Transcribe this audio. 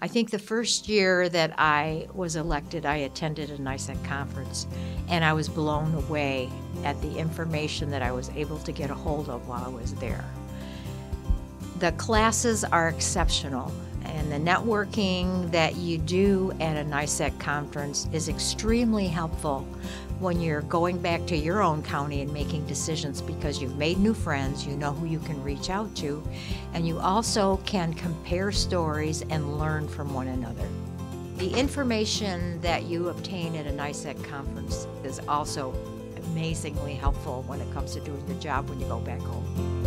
I think the first year that I was elected, I attended a NYSAC conference, and I was blown away at the information that I was able to get a hold of while I was there. The classes are exceptional, and the networking that you do at a NYSAC conference is extremely helpful when you're going back to your own county and making decisions, because you've made new friends, you know who you can reach out to, and you also can compare stories and learn from one another. The information that you obtain at a NYSAC conference is also amazingly helpful when it comes to doing your job when you go back home.